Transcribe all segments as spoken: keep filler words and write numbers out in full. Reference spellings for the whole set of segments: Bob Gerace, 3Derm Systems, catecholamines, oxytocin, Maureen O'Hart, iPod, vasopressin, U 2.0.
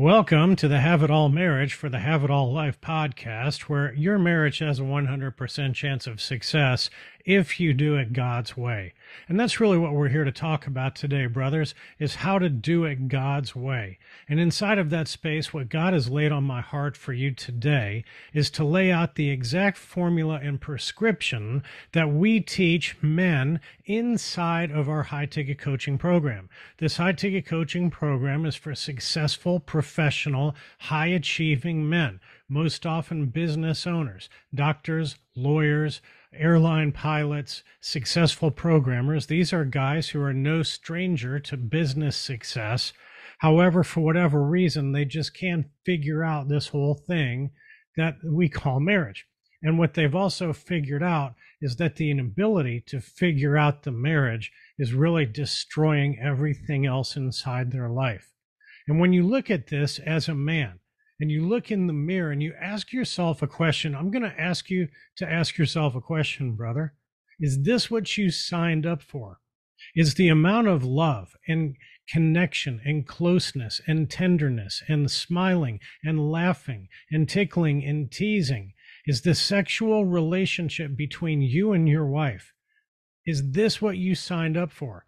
Welcome to the Have It All Marriage for the Have It All Life podcast, where your marriage has a one hundred percent chance of success if you do it God's way. And that's really what we're here to talk about today, brothers, is how to do it God's way. And inside of that space, what God has laid on my heart for you today is to lay out the exact formula and prescription that we teach men inside of our high-ticket coaching program. This high-ticket coaching program is for successful, professional, high-achieving men, most often business owners, doctors, lawyers, airline pilots, successful programmers. These are guys who are no stranger to business success. However, for whatever reason, they just can't figure out this whole thing that we call marriage. And what they've also figured out is that the inability to figure out the marriage is really destroying everything else inside their life. And when you look at this as a man, and you look in the mirror and you ask yourself a question, I'm going to ask you to ask yourself a question, brother. Is this what you signed up for? Is the amount of love and connection and closeness and tenderness and smiling and laughing and tickling and teasing, is the sexual relationship between you and your wife, is this what you signed up for?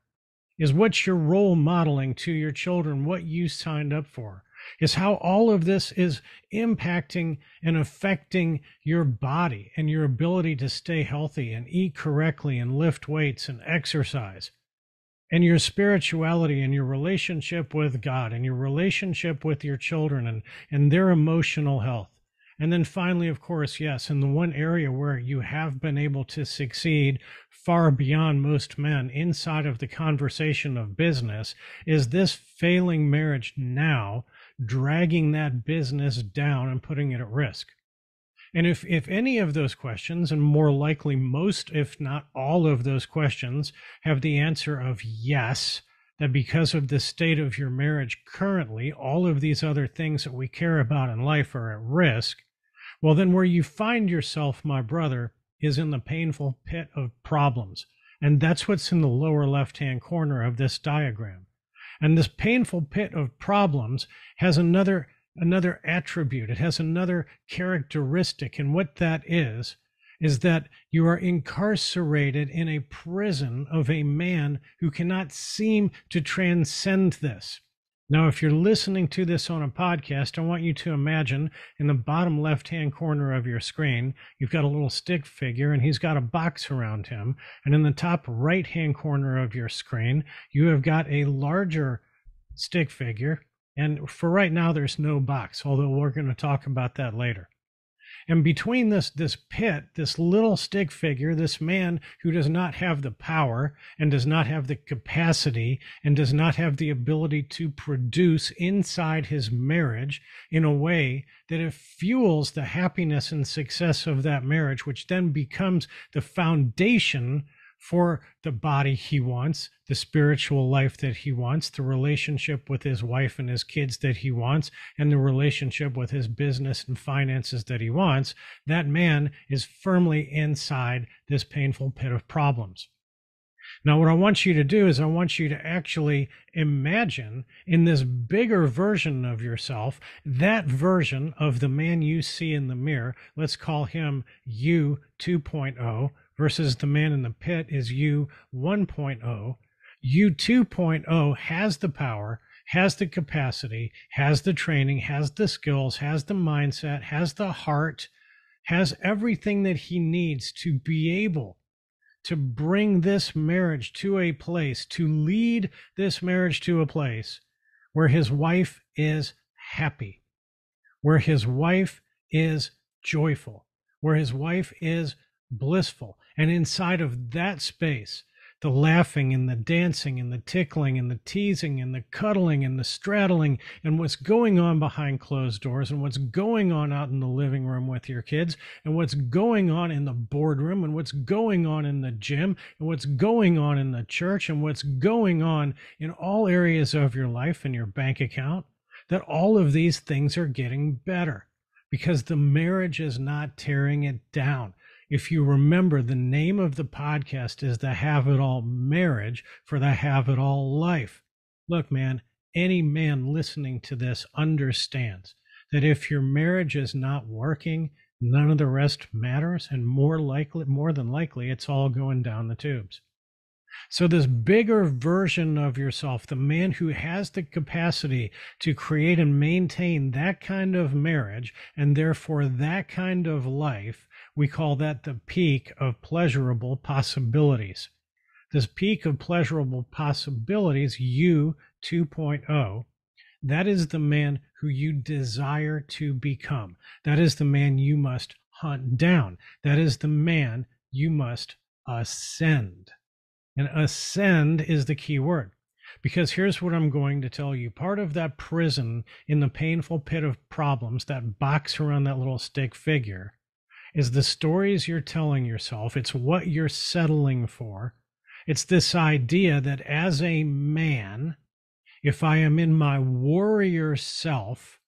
Is what you're role modeling to your children what you signed up for? Is how all of this is impacting and affecting your body and your ability to stay healthy and eat correctly and lift weights and exercise, and your spirituality and your relationship with God and your relationship with your children and, and their emotional health. And then finally, of course, yes, in the one area where you have been able to succeed far beyond most men inside of the conversation of business is this failing marriage now dragging that business down and putting it at risk. And if, if any of those questions, and more likely most, if not all of those questions, have the answer of yes, that because of the state of your marriage currently, all of these other things that we care about in life are at risk, well, then where you find yourself, my brother, is in the painful pit of problems. And that's what's in the lower left-hand corner of this diagram. And this painful pit of problems has another, another attribute. It has another characteristic. And what that is, is that you are incarcerated in a prison of a man who cannot seem to transcend this. Now, if you're listening to this on a podcast, I want you to imagine in the bottom left-hand corner of your screen, you've got a little stick figure and he's got a box around him. And in the top right-hand corner of your screen, you have got a larger stick figure. And for right now, there's no box, although we're going to talk about that later. And between this, this pit, this little stick figure, this man who does not have the power and does not have the capacity and does not have the ability to produce inside his marriage in a way that it fuels the happiness and success of that marriage, which then becomes the foundation for the body he wants, the spiritual life that he wants, the relationship with his wife and his kids that he wants, and the relationship with his business and finances that he wants. That man is firmly inside this painful pit of problems. Now, what I want you to do is I want you to actually imagine in this bigger version of yourself, that version of the man you see in the mirror. Let's call him you two point oh. Versus the man in the pit is you one point oh. You two point oh has the power, has the capacity, has the training, has the skills, has the mindset, has the heart, has everything that he needs to be able to bring this marriage to a place, to lead this marriage to a place where his wife is happy, where his wife is joyful, where his wife is blissful. And inside of that space, the laughing and the dancing and the tickling and the teasing and the cuddling and the straddling and what's going on behind closed doors and what's going on out in the living room with your kids and what's going on in the boardroom and what's going on in the gym and what's going on in the church and what's going on in all areas of your life and your bank account, that all of these things are getting better because the marriage is not tearing it down. If you remember, the name of the podcast is the Have It All Marriage for the Have It All Life. Look, man, any man listening to this understands that if your marriage is not working, none of the rest matters, and more likely, more than likely, it's all going down the tubes. So this bigger version of yourself, the man who has the capacity to create and maintain that kind of marriage and therefore that kind of life, we call that the peak of pleasurable possibilities. This peak of pleasurable possibilities, you two point oh, that is the man who you desire to become. That is the man you must hunt down. That is the man you must ascend. And ascend is the key word, because here's what I'm going to tell you. Part of that prison in the painful pit of problems, that box around that little stick figure, is the stories you're telling yourself. It's what you're settling for. It's this idea that as a man, if I am in my warrior self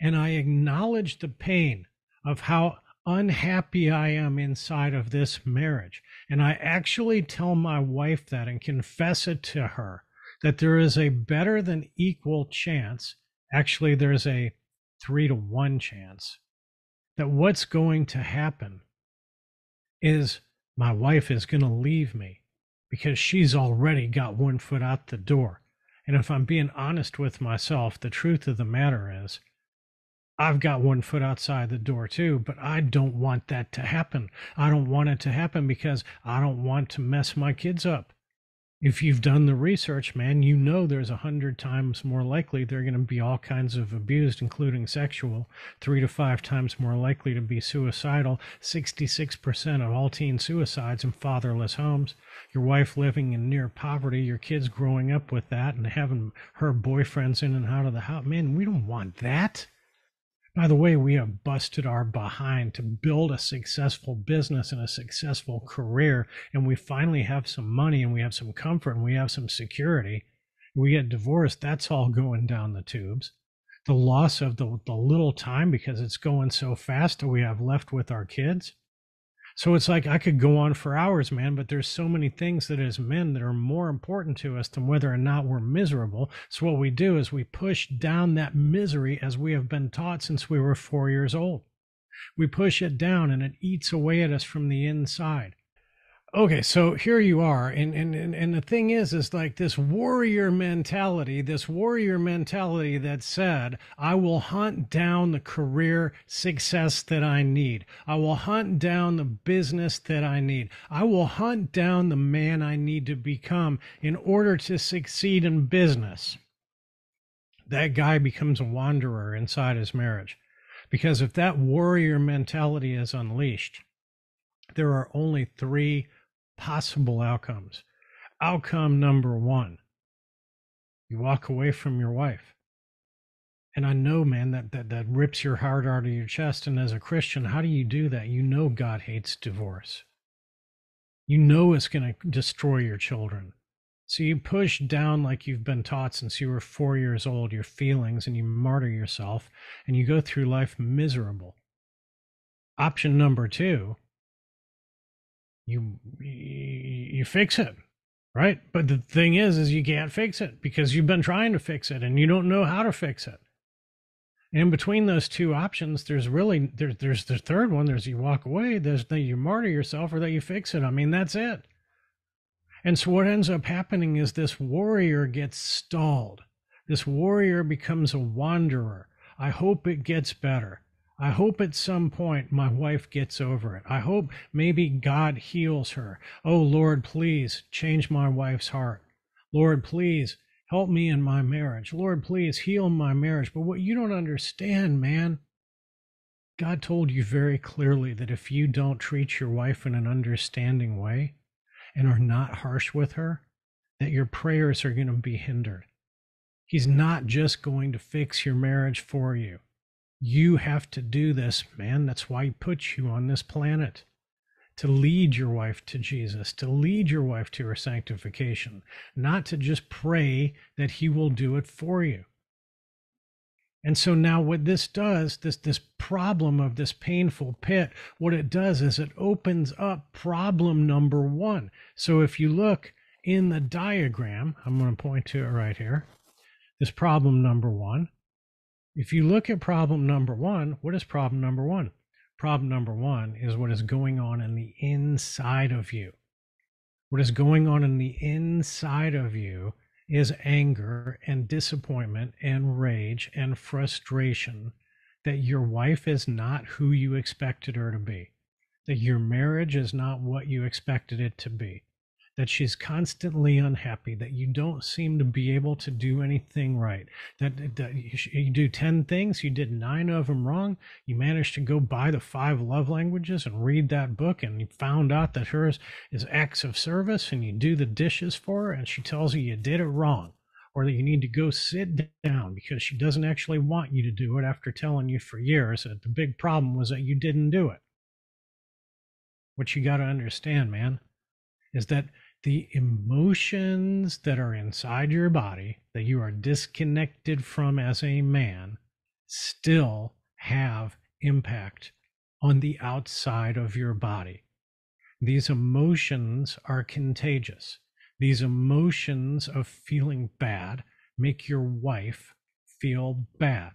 and I acknowledge the pain of how unhappy I am inside of this marriage, and I actually tell my wife that and confess it to her, that there is a better than equal chance, actually there's a three to one chance, that what's going to happen is my wife is going to leave me because she's already got one foot out the door. And if I'm being honest with myself, the truth of the matter is, I've got one foot outside the door too, but I don't want that to happen. I don't want it to happen because I don't want to mess my kids up. If you've done the research, man, you know there's a hundred times more likely they're going to be all kinds of abused, including sexual, three to five times more likely to be suicidal, sixty-six percent of all teen suicides in fatherless homes, your wife living in near poverty, your kids growing up with that and having her boyfriends in and out of the house. Man, we don't want that. By the way, we have busted our behind to build a successful business and a successful career, and we finally have some money and we have some comfort and we have some security. We get divorced, that's all going down the tubes. The loss of the, the little time, because it's going so fast, that we have left with our kids. So it's like I could go on for hours, man, but there's so many things that as men that are more important to us than whether or not we're miserable. So what we do is we push down that misery as we have been taught since we were four years old. We push it down and it eats away at us from the inside. Okay, so here you are. And, and, and, and the thing is, is like this warrior mentality, this warrior mentality that said, I will hunt down the career success that I need. I will hunt down the business that I need. I will hunt down the man I need to become in order to succeed in business. That guy becomes a wanderer inside his marriage, because if that warrior mentality is unleashed, there are only three possible outcomes. Outcome number one, you walk away from your wife. And I know, man, that, that, that rips your heart out of your chest. And as a Christian, how do you do that? You know God hates divorce. You know it's going to destroy your children. So you push down, like you've been taught since you were four years old, your feelings, and you martyr yourself, and you go through life miserable. Option number two, You, you fix it, right? But the thing is, is you can't fix it because you've been trying to fix it and you don't know how to fix it. And in between those two options, there's really, there's, there's the third one. There's you walk away, there's that you martyr yourself, or that you fix it. I mean, that's it. And so what ends up happening is this warrior gets stalled. This warrior becomes a wanderer. I hope it gets better. I hope at some point my wife gets over it. I hope maybe God heals her. Oh, Lord, please change my wife's heart. Lord, please help me in my marriage. Lord, please heal my marriage. But what you don't understand, man, God told you very clearly that if you don't treat your wife in an understanding way and are not harsh with her, that your prayers are going to be hindered. He's not just going to fix your marriage for you. You have to do this, man. That's why he put you on this planet, to lead your wife to Jesus, to lead your wife to her sanctification, not to just pray that he will do it for you. And so now what this does, this, this problem of this painful pit, what it does is it opens up problem number one. So if you look in the diagram, I'm going to point to it right here. is problem number one. If you look at problem number one, what is problem number one? Problem number one is what is going on in the inside of you. What is going on in the inside of you is anger and disappointment and rage and frustration that your wife is not who you expected her to be, that your marriage is not what you expected it to be, that she's constantly unhappy, that you don't seem to be able to do anything right, that, that you do ten things, you did nine of them wrong, you managed to go buy the five love languages and read that book, and you found out that hers is acts of service, and you do the dishes for her, and she tells you you did it wrong, or that you need to go sit down because she doesn't actually want you to do it after telling you for years that the big problem was that you didn't do it. What you got to understand, man, is that the emotions that are inside your body that you are disconnected from as a man still have impact on the outside of your body. These emotions are contagious. These emotions of feeling bad make your wife feel bad.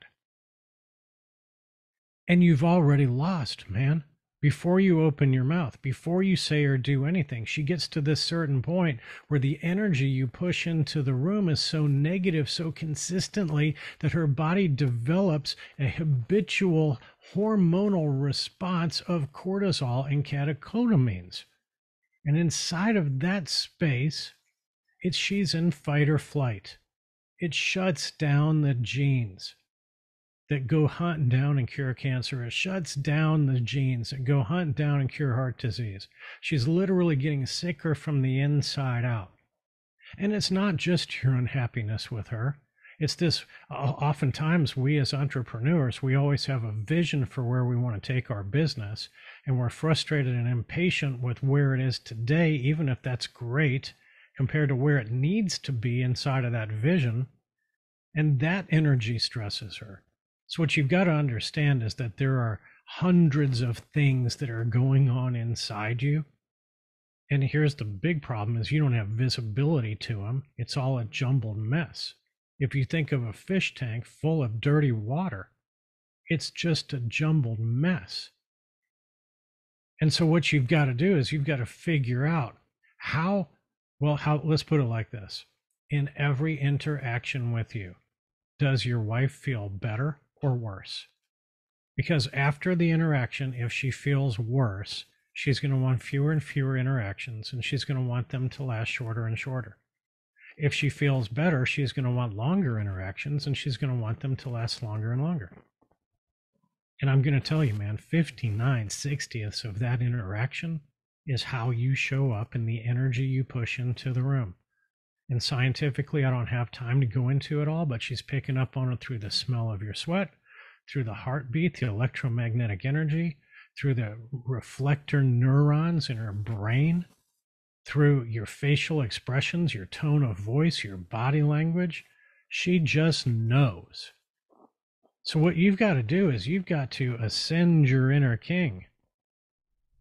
And you've already lost, man. Before you open your mouth, before you say or do anything, she gets to this certain point where the energy you push into the room is so negative, so consistently, that her body develops a habitual hormonal response of cortisol and catecholamines. And inside of that space, it's she's in fight or flight. It shuts down the genes that go hunt down and cure cancer. It shuts down the genes that go hunt down and cure heart disease. She's literally getting sicker from the inside out. And it's not just your unhappiness with her. It's this, oftentimes we as entrepreneurs, we always have a vision for where we want to take our business, and we're frustrated and impatient with where it is today, even if that's great, compared to where it needs to be inside of that vision. And that energy stresses her. So what you've got to understand is that there are hundreds of things that are going on inside you. And here's the big problem is you don't have visibility to them. It's all a jumbled mess. If you think of a fish tank full of dirty water, it's just a jumbled mess. And so what you've got to do is you've got to figure out how, well, how, let's put it like this. In every interaction with you, does your wife feel better or worse? Because after the interaction, if she feels worse, she's going to want fewer and fewer interactions, and she's going to want them to last shorter and shorter. If she feels better, she's going to want longer interactions, and she's going to want them to last longer and longer. And I'm going to tell you, man, fifty-nine sixtieths of that interaction is how you show up and the energy you push into the room. And scientifically, I don't have time to go into it all, but she's picking up on it through the smell of your sweat, through the heartbeat, the electromagnetic energy, through the reflector neurons in her brain, through your facial expressions, your tone of voice, your body language. She just knows. So what you've got to do is you've got to ascend your inner king.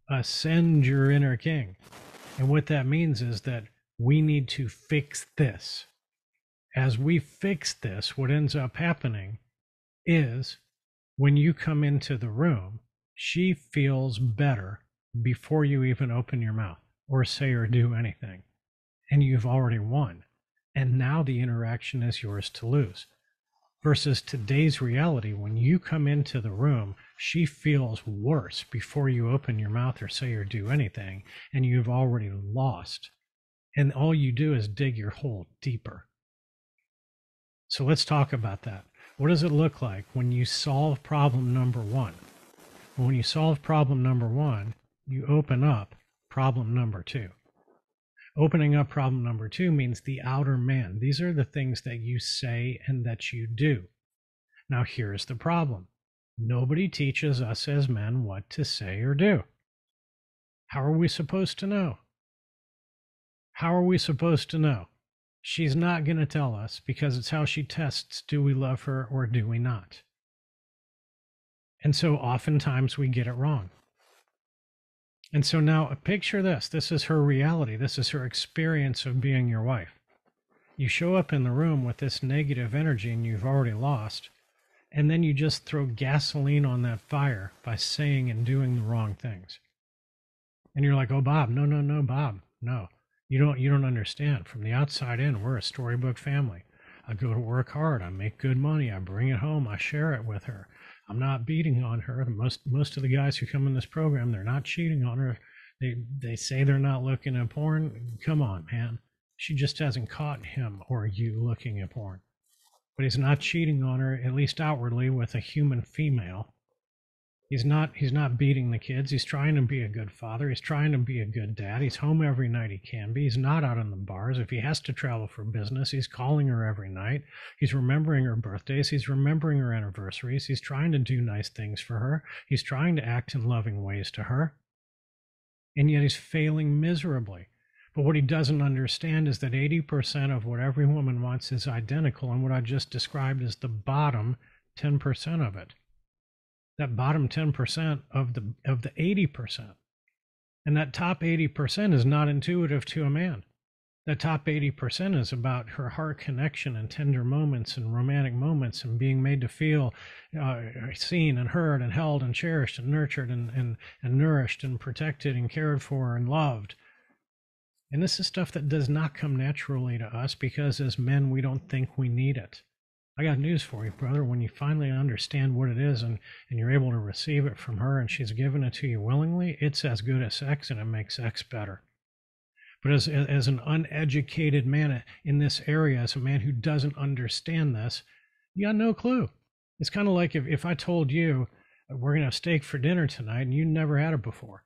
Ascend your inner king. And what that means is that we need to fix this. As we fix this, what ends up happening is when you come into the room, she feels better before you even open your mouth or say or do anything. And you've already won. And now the interaction is yours to lose. Versus today's reality, when you come into the room, she feels worse before you open your mouth or say or do anything, and you've already lost. And all you do is dig your hole deeper. So let's talk about that. What does it look like when you solve problem number one? Well, when you solve problem number one, you open up problem number two. Opening up problem number two means the outer man. These are the things that you say and that you do. Now, here's the problem. Nobody teaches us as men what to say or do. How are we supposed to know? How are we supposed to know? She's not going to tell us because it's how she tests, do we love her or do we not? And so oftentimes we get it wrong. And so now picture this. This is her reality. This is her experience of being your wife. You show up in the room with this negative energy and you've already lost, and then you just throw gasoline on that fire by saying and doing the wrong things. And you're like, oh, Bob, no, no, no, Bob, no. You don't, you don't understand. From the outside in, we're a storybook family. I go to work hard. I make good money. I bring it home. I share it with her. I'm not beating on her. Most, most of the guys who come in this program, they're not cheating on her. They, they say they're not looking at porn. Come on, man. She just hasn't caught him or you looking at porn. But he's not cheating on her, at least outwardly, with a human female. He's not, he's not beating the kids. He's trying to be a good father. He's trying to be a good dad. He's home every night he can be. He's not out on the bars. If he has to travel for business, he's calling her every night. He's remembering her birthdays. He's remembering her anniversaries. He's trying to do nice things for her. He's trying to act in loving ways to her. And yet he's failing miserably. But what he doesn't understand is that eighty percent of what every woman wants is identical, and what I just described is the bottom ten percent of it. That bottom ten percent of the of the eighty percent. And that top eighty percent is not intuitive to a man. That top eighty percent is about her heart connection and tender moments and romantic moments and being made to feel uh, seen and heard and held and cherished and nurtured and, and, and nourished and protected and cared for and loved. And this is stuff that does not come naturally to us because as men, we don't think we need it. I got news for you, brother. When you finally understand what it is and, and you're able to receive it from her and she's given it to you willingly, it's as good as sex and it makes sex better. But as, as an uneducated man in this area, as a man who doesn't understand this, you got no clue. It's kind of like if, if I told you we're going to have steak for dinner tonight and you never had it before.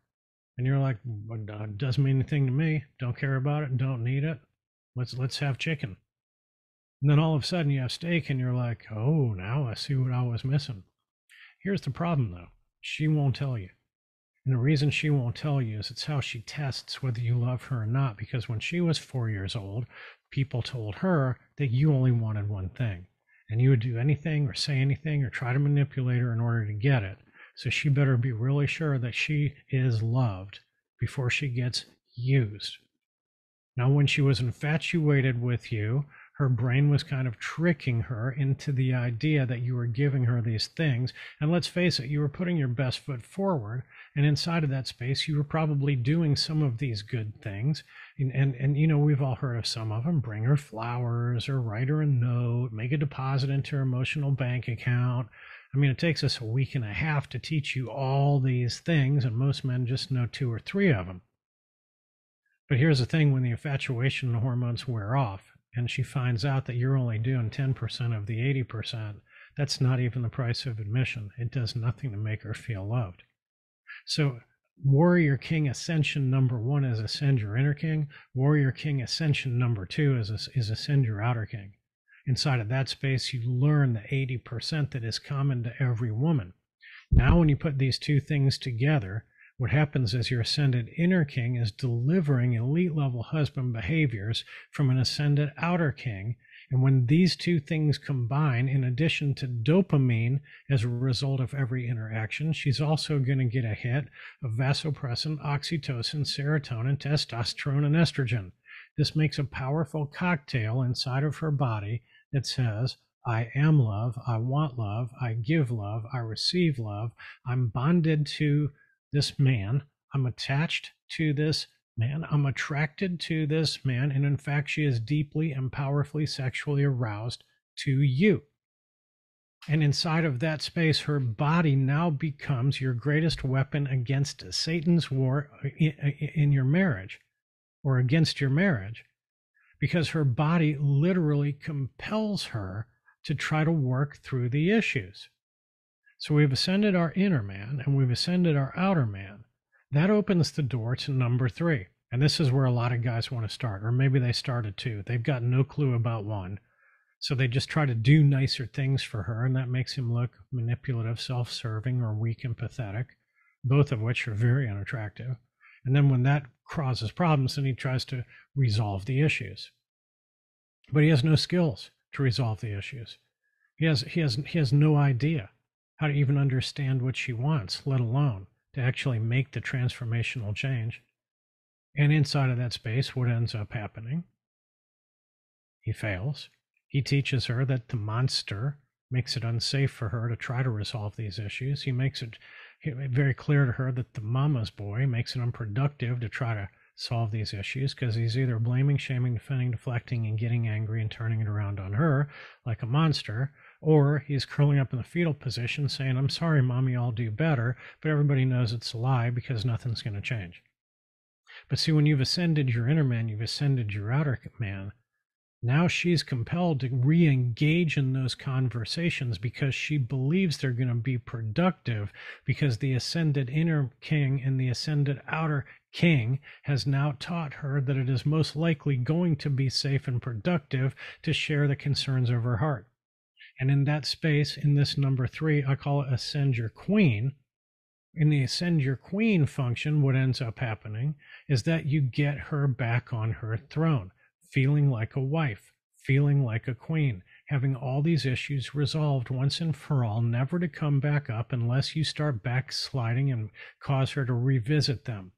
And you're like, it doesn't mean anything to me. Don't care about it. Don't need it. Let's let's have chicken. And then all of a sudden you have steak and you're like, oh, now I see what I was missing. Here's the problem, though. She won't tell you. And the reason she won't tell you is it's how she tests whether you love her or not. Because when she was four years old, people told her that you only wanted one thing. And you would do anything or say anything or try to manipulate her in order to get it. So she better be really sure that she is loved before she gets used. Now, when she was infatuated with you, her brain was kind of tricking her into the idea that you were giving her these things. And let's face it, you were putting your best foot forward. And inside of that space, you were probably doing some of these good things. And, and, and you know, we've all heard of some of them. Bring her flowers or write her a note, make a deposit into her emotional bank account. I mean, it takes us a week and a half to teach you all these things, and most men just know two or three of them. But here's the thing, when the infatuation hormones wear off, and she finds out that you're only doing ten percent of the eighty percent, that's not even the price of admission. It does nothing to make her feel loved. So Warrior King Ascension number one is ascend your inner king. Warrior King Ascension number two is, is ascend your outer king. Inside of that space, you learn the eighty percent that is common to every woman. Now, when you put these two things together, what happens is your ascended inner king is delivering elite-level husband behaviors from an ascended outer king. And when these two things combine, in addition to dopamine as a result of every interaction, she's also going to get a hit of vasopressin, oxytocin, serotonin, testosterone, and estrogen. This makes a powerful cocktail inside of her body that says, I am love, I want love, I give love, I receive love, I'm bonded to this man, I'm attached to this man, I'm attracted to this man, and in fact, she is deeply and powerfully sexually aroused to you. And inside of that space, her body now becomes your greatest weapon against Satan's war in your marriage, or against your marriage, because her body literally compels her to try to work through the issues. So we've ascended our inner man and we've ascended our outer man. That opens the door to number three. And this is where a lot of guys want to start, or maybe they started two. They've got no clue about one. So they just try to do nicer things for her, and that makes him look manipulative, self-serving, or weak and pathetic, both of which are very unattractive. And then when that causes problems, then he tries to resolve the issues. But he has no skills to resolve the issues. He has, he has, he has no idea how to even understand what she wants, let alone to actually make the transformational change. And inside of that space, what ends up happening? He fails. He teaches her that the monster makes it unsafe for her to try to resolve these issues. He makes it very clear to her that the mama's boy makes it unproductive to try to solve these issues because he's either blaming, shaming, defending, deflecting, and getting angry and turning it around on her like a monster, or he's curling up in the fetal position saying, "I'm sorry, mommy, I'll do better," but everybody knows it's a lie because nothing's going to change. But see, when you've ascended your inner man, you've ascended your outer man. Now she's compelled to re-engage in those conversations because she believes they're going to be productive, because the ascended inner king and the ascended outer king has now taught her that it is most likely going to be safe and productive to share the concerns of her heart. And in that space, in this number three, I call it ascend your queen. In the ascend your queen function, what ends up happening is that you get her back on her throne, feeling like a wife, feeling like a queen, having all these issues resolved once and for all, never to come back up unless you start backsliding and cause her to revisit them.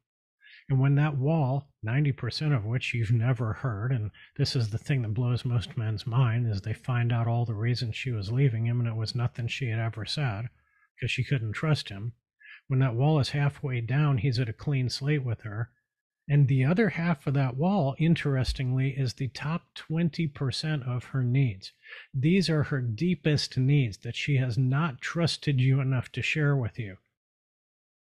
And when that wall, ninety percent of which you've never heard, and this is the thing that blows most men's mind, is they find out all the reasons she was leaving him and it was nothing she had ever said because she couldn't trust him. When that wall is halfway down, he's at a clean slate with her. And the other half of that wall, interestingly, is the top twenty percent of her needs. These are her deepest needs that she has not trusted you enough to share with you.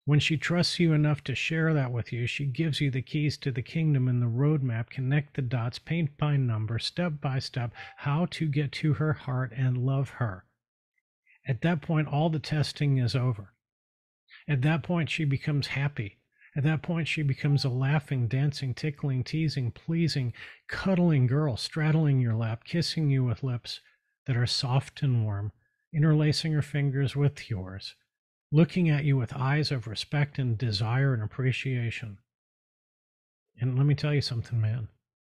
When she trusts you enough to share that with you, she gives you the keys to the kingdom and the roadmap, connect the dots, paint by number, step by step, how to get to her heart and love her. At that point, all the testing is over. At that point, she becomes happy. At that point, she becomes a laughing, dancing, tickling, teasing, pleasing, cuddling girl, straddling your lap, kissing you with lips that are soft and warm, interlacing her fingers with yours, looking at you with eyes of respect and desire and appreciation. And let me tell you something, man.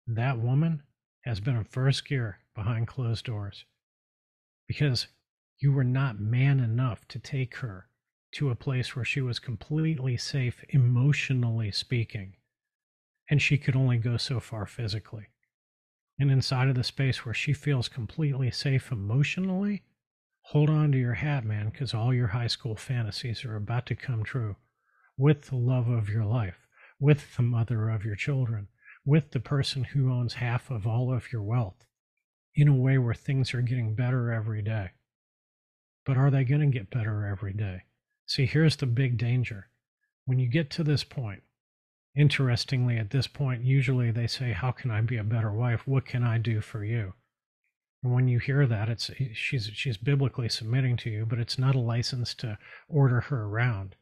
That woman has been in first gear behind closed doors because you were not man enough to take her to a place where she was completely safe, emotionally speaking, and she could only go so far physically. And inside of the space where she feels completely safe emotionally, hold on to your hat, man, because all your high school fantasies are about to come true with the love of your life, with the mother of your children, with the person who owns half of all of your wealth, in a way where things are getting better every day. But are they going to get better every day? See, here's the big danger. When you get to this point, interestingly, at this point, usually they say, "How can I be a better wife? What can I do for you?" And when you hear that, it's she's she's biblically submitting to you, but it's not a license to order her around.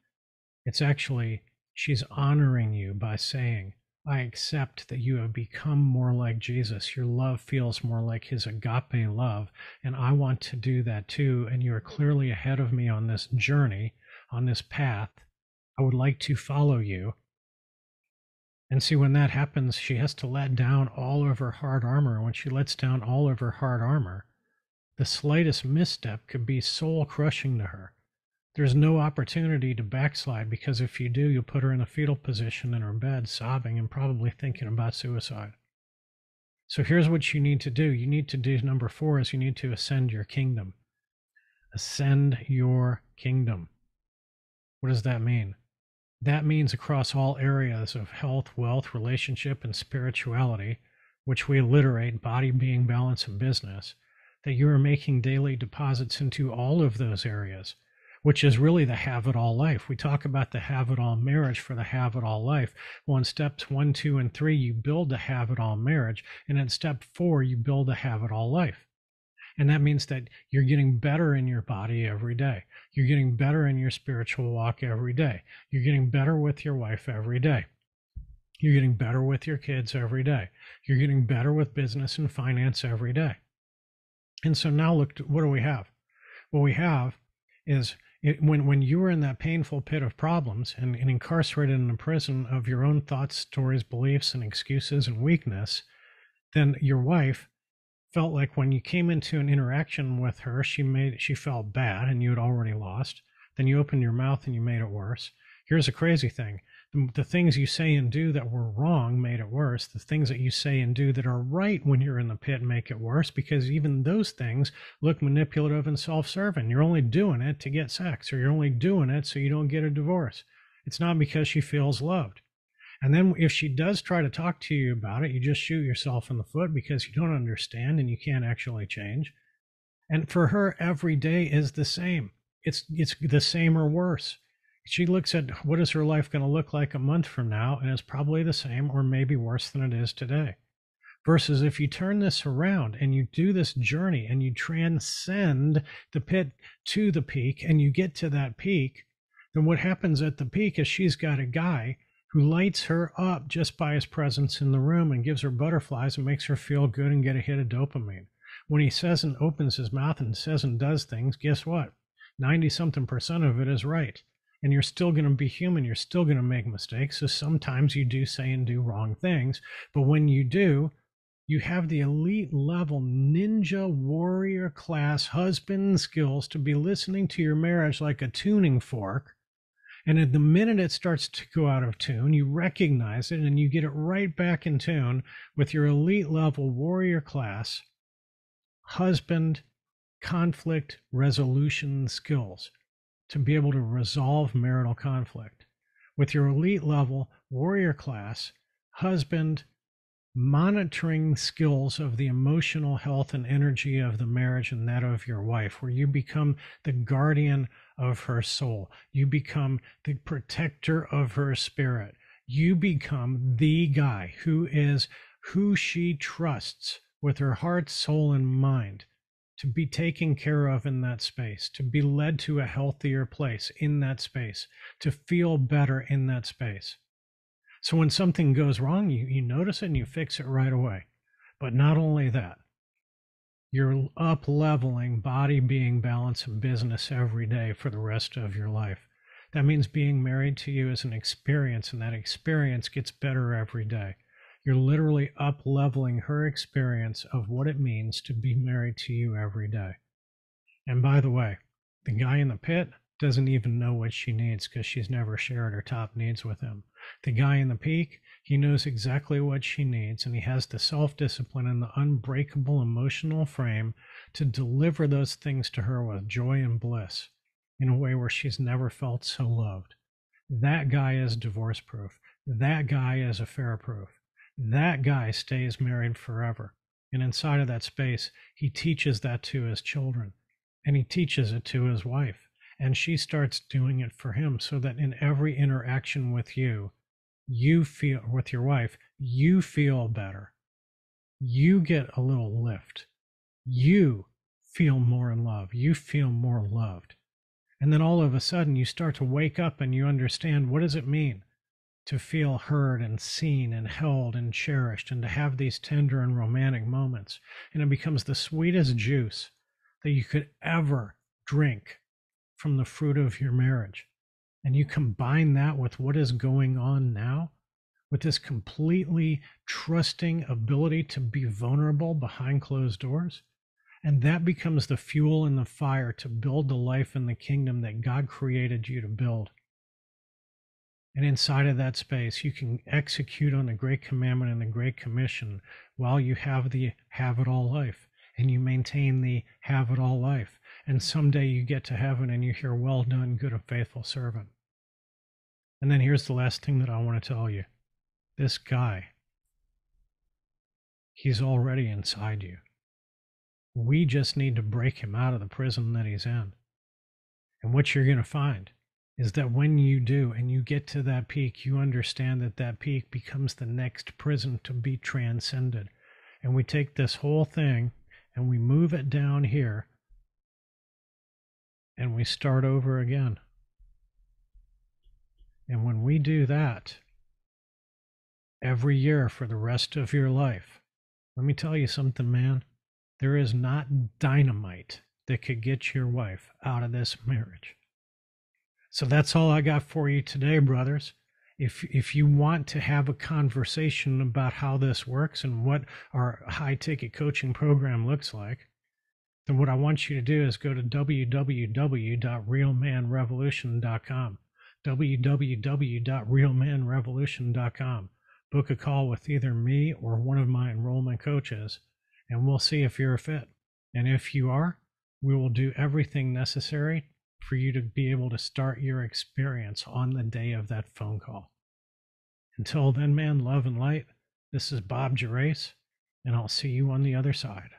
It's actually, she's honoring you by saying, "I accept that you have become more like Jesus. Your love feels more like his agape love, and I want to do that too, and you are clearly ahead of me on this journey, on this path. I would like to follow you." And see, when that happens, she has to let down all of her hard armor. When she lets down all of her hard armor, the slightest misstep could be soul crushing to her. There's no opportunity to backslide, because if you do, you'll put her in a fetal position in her bed, sobbing and probably thinking about suicide. So here's what you need to do. You need to do number four is you need to ascend your kingdom. Ascend your kingdom. What does that mean? That means across all areas of health, wealth, relationship, and spirituality, which we alliterate body, being, balance, and business, that you are making daily deposits into all of those areas, which is really the have-it-all life. We talk about the have-it-all marriage for the have-it-all life. Well, in steps one, two, and three, you build the have-it-all marriage, and in step four, you build the have-it-all life. And that means that you're getting better in your body every day. You're getting better in your spiritual walk every day. You're getting better with your wife every day. You're getting better with your kids every day. You're getting better with business and finance every day. And so now look, what do we have? What we have is it, when, when you were in that painful pit of problems and, and incarcerated in a prison of your own thoughts, stories, beliefs, and excuses and weakness, then your wife felt like when you came into an interaction with her, she made she felt bad and you had already lost. Then you opened your mouth and you made it worse. Here's a crazy thing. The, the things you say and do that were wrong made it worse. The things that you say and do that are right when you're in the pit make it worse, because even those things look manipulative and self-serving. You're only doing it to get sex, or you're only doing it so you don't get a divorce. It's not because she feels loved. And then if she does try to talk to you about it, you just shoot yourself in the foot because you don't understand and you can't actually change. And for her, every day is the same. It's, it's the same or worse. She looks at what is her life going to look like a month from now, and it's probably the same or maybe worse than it is today. Versus if you turn this around and you do this journey and you transcend the pit to the peak and you get to that peak, then what happens at the peak is she's got a guy who lights her up just by his presence in the room and gives her butterflies and makes her feel good and get a hit of dopamine. When he says and opens his mouth and says and does things, guess what? ninety something percent of it is right. And you're still going to be human. You're still going to make mistakes. So sometimes you do say and do wrong things. But when you do, you have the elite level ninja warrior class husband skills to be listening to your marriage like a tuning fork. And at the minute it starts to go out of tune, you recognize it and you get it right back in tune with your elite level warrior class husband conflict resolution skills, to be able to resolve marital conflict with your elite level warrior class husband monitoring skills of the emotional health and energy of the marriage and that of your wife, where you become the guardian of her soul. You become the protector of her spirit. You become the guy who is who she trusts with her heart, soul, and mind, to be taken care of in that space, to be led to a healthier place in that space, to feel better in that space. So when something goes wrong, you, you notice it and you fix it right away. But not only that, you're up leveling body, being, balance, and business every day for the rest of your life. That means being married to you is an experience, and that experience gets better every day. You're literally up leveling her experience of what it means to be married to you every day. And by the way, the guy in the pit doesn't even know what she needs because she's never shared her top needs with him. The guy in the peak, he knows exactly what she needs, and he has the self-discipline and the unbreakable emotional frame to deliver those things to her with joy and bliss in a way where she's never felt so loved. That guy is divorce-proof. That guy is affair-proof. That guy stays married forever. And inside of that space, he teaches that to his children, and he teaches it to his wife, and she starts doing it for him, so that in every interaction with you, you feel, with your wife, you feel better. You get a little lift. You feel more in love. You feel more loved. And then all of a sudden you start to wake up and you understand, what does it mean to feel heard and seen and held and cherished, and to have these tender and romantic moments. And it becomes the sweetest juice that you could ever drink from the fruit of your marriage. And you combine that with what is going on now, with this completely trusting ability to be vulnerable behind closed doors. And that becomes the fuel and the fire to build the life and the kingdom that God created you to build. And inside of that space, you can execute on the Great Commandment and the Great Commission while you have the have-it-all life, and you maintain the have-it-all life. And someday you get to heaven and you hear, well done, good and faithful servant. And then here's the last thing that I want to tell you. This guy, he's already inside you. We just need to break him out of the prison that he's in. And what you're going to find is that when you do and you get to that peak, you understand that that peak becomes the next prison to be transcended. And we take this whole thing and we move it down here and we start over again. And when we do that every year for the rest of your life, let me tell you something, man, there is not dynamite that could get your wife out of this marriage. So that's all I got for you today, brothers. If, if you want to have a conversation about how this works and what our high-ticket coaching program looks like, then what I want you to do is go to w w w dot real man revolution dot com. w w w dot real men revolution dot com. Book a call with either me or one of my enrollment coaches, and we'll see if you're a fit. And if you are, we will do everything necessary for you to be able to start your experience on the day of that phone call. Until then, man, love and light. This is Bob Gerace, and I'll see you on the other side.